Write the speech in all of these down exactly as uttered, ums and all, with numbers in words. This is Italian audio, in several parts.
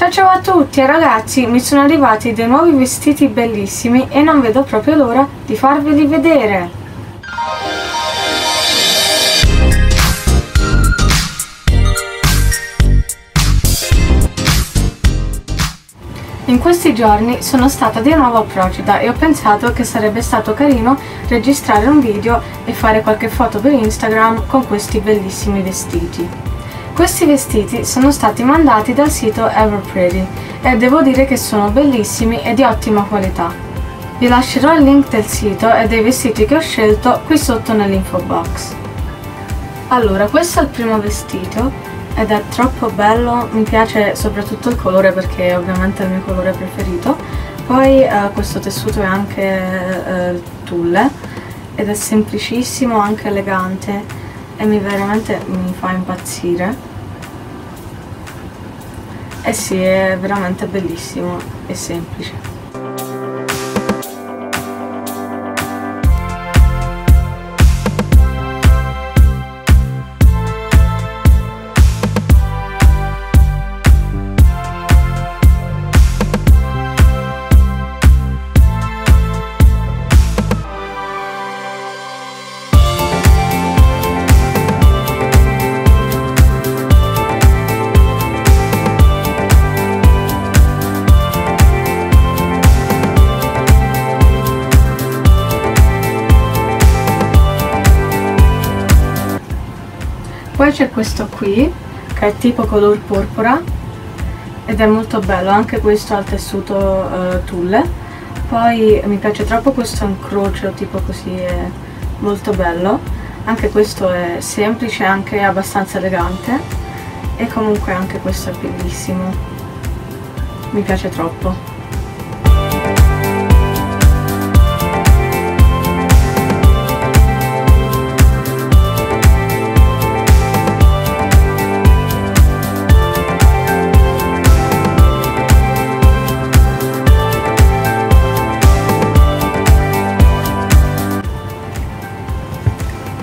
Ciao ciao a tutti ragazzi, mi sono arrivati dei nuovi vestiti bellissimi e non vedo proprio l'ora di farveli vedere. In questi giorni sono stata di nuovo a Procida e ho pensato che sarebbe stato carino registrare un video e fare qualche foto per Instagram con questi bellissimi vestiti. Questi vestiti sono stati mandati dal sito Everpretty e devo dire che sono bellissimi e di ottima qualità. Vi lascerò il link del sito e dei vestiti che ho scelto qui sotto nell'info box. Allora, questo è il primo vestito. Ed è troppo bello, mi piace soprattutto il colore perché è ovviamente il mio colore preferito. Poi eh, questo tessuto è anche eh, tulle ed è semplicissimo, anche elegante e mi veramente mi fa impazzire. E sì, è veramente bellissimo e semplice. Poi c'è questo qui, che è tipo color porpora ed è molto bello, anche questo ha il tessuto uh, tulle. Poi mi piace troppo questo incrocio, tipo così, è molto bello. Anche questo è semplice, anche abbastanza elegante e comunque anche questo è bellissimo, mi piace troppo.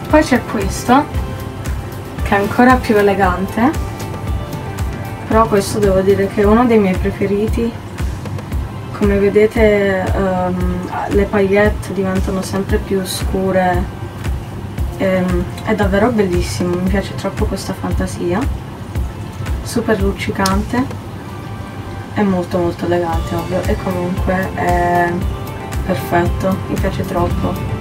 Poi c'è questo, che è ancora più elegante, però questo devo dire che è uno dei miei preferiti. Come vedete um, le paillette diventano sempre più scure, e, è davvero bellissimo, mi piace troppo questa fantasia, super luccicante e molto molto elegante, ovvio, e comunque è perfetto, mi piace troppo.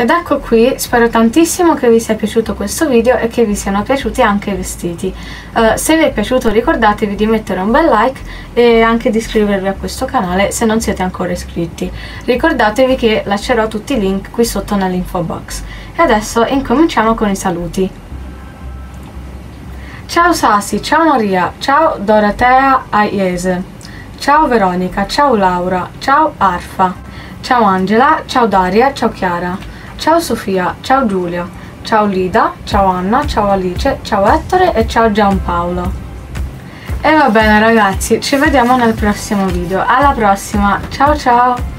Ed ecco qui, spero tantissimo che vi sia piaciuto questo video e che vi siano piaciuti anche i vestiti. Uh, se vi è piaciuto ricordatevi di mettere un bel like e anche di iscrivervi a questo canale se non siete ancora iscritti. Ricordatevi che lascerò tutti i link qui sotto nell'info box. E adesso incominciamo con i saluti. Ciao Sasi, ciao Maria, ciao Dorotea Aiese, ciao Veronica, ciao Laura, ciao Arfa, ciao Angela, ciao Daria, ciao Chiara. Ciao Sofia, ciao Giulia, ciao Lida, ciao Anna, ciao Alice, ciao Ettore e ciao Giampaolo. E va bene ragazzi, ci vediamo nel prossimo video. Alla prossima, ciao ciao!